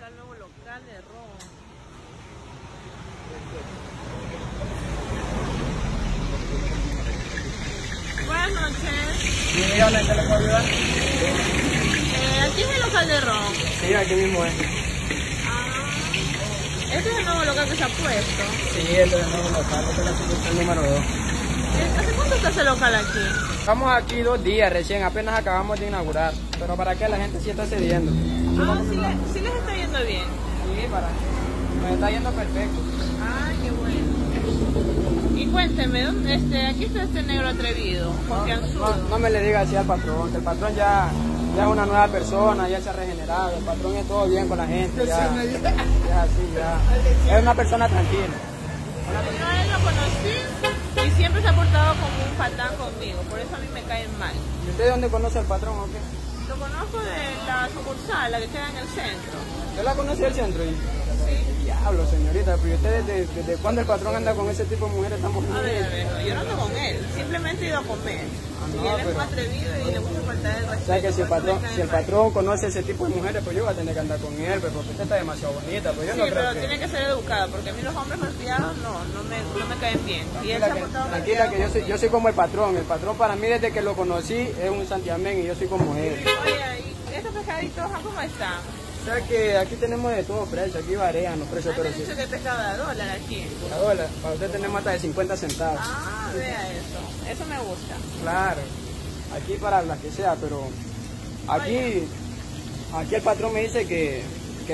será el nuevo local de robo. Buenas noches. Sí, hola, ¿qué le puedo ayudar? Aquí es el local de robo. Sí, aquí mismo es. Este es el nuevo local que se ha puesto. Sí, este es el nuevo local, este es la sucursal número 2. ¿Hace cuánto está ese local aquí? Estamos aquí 2 días recién, apenas acabamos de inaugurar, pero para que la gente sí está cediendo. Sí les está yendo bien. Sí, me está yendo perfecto. Ah, qué bueno. Y cuénteme, aquí está este negro atrevido, confianzudo. No me le diga así al patrón, que el patrón ya es una nueva persona, ya se ha regenerado, el patrón es todo bien con la gente, ya. Es una persona tranquila. Yo a él lo conocí. Y siempre se ha portado como un patán conmigo, por eso a mí me caen mal. ¿Y usted de dónde conoce al patrón o qué? Lo conozco de la sucursal, la que queda en el centro. ¿Usted la conoce del centro? Sí. Diablo, señorita, pero ¿usted desde cuándo el patrón anda con ese tipo de mujeres tan bonitas? A ver, no, yo no ando con él, simplemente he ido a comer. Y él es muy atrevido y le gusta faltar el respeto. O sea que si el patrón conoce ese tipo de mujeres, pues yo voy a tener que andar con él, pero porque usted está demasiado bonita. Pues yo sí, no creo pero tiene que ser educada, porque a mí los hombres malcriados no me caen bien. Y él se ha portado tranquila, que yo soy como el patrón. El patrón para mí desde que lo conocí es un santiamén y yo soy como él. Oye, ¿y estos pescaditos cómo están? O sea que aquí tenemos de todo precio, aquí varían los precios. Pero sí. Que pescado a dólar aquí. A dólar, para usted tenemos hasta de 50 centavos. Ah, vea eso, eso me gusta. Claro, aquí para las que sea, pero aquí el patrón me dice que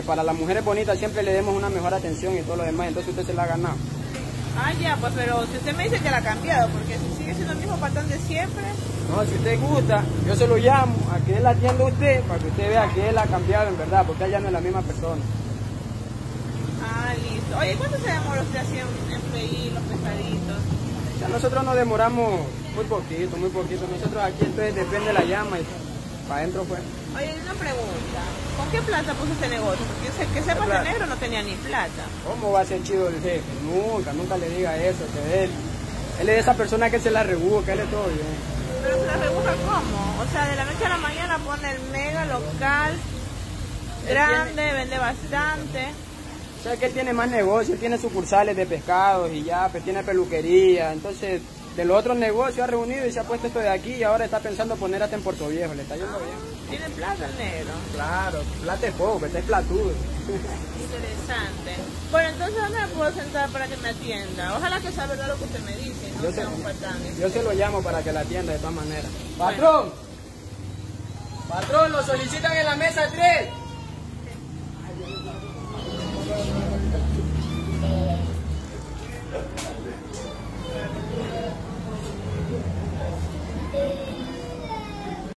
para las mujeres bonitas siempre le demos una mejor atención y todo lo demás, entonces usted se la ha ganado. Ah, ya, pues pero si usted me dice que la ha cambiado, porque si sigue siendo el mismo patrón de siempre... No, si usted gusta, yo se lo llamo a que él atienda a usted, para que usted vea que él ha cambiado en verdad, porque ella no es la misma persona. Ah, listo. Oye, ¿cuánto se demora usted así en freír los pescaditos? Ya nosotros nos demoramos muy poquito. Nosotros aquí, entonces depende de la llama y para adentro pues. Oye, una pregunta. ¿Con qué plata puso este negocio? Porque que sepa que negro no tenía ni plata. ¿Cómo va a ser chido el jefe? Nunca le diga eso, que él es esa persona que se la rebusca, él es todo bien. ¿Pero se la rebusca cómo? O sea, de la noche a la mañana pone el mega local, grande, vende bastante. O sea, que él tiene más negocios, tiene sucursales de pescados y ya, pues tiene peluquería. Entonces, de los otros negocios ha reunido y se ha puesto esto de aquí y ahora está pensando poner hasta en Puerto Viejo. Le está yendo bien. ¿Tiene plata el negro? Claro, plata es poco, pero es platudo. Interesante. Bueno, entonces ¿dónde me puedo sentar para que me atienda? Ojalá que sea verdad lo que usted me dice. No sea un patán. Yo se lo llamo para que la atienda de todas maneras. Bueno. ¡Patrón! ¡Patrón! ¡Lo solicitan en la mesa 3!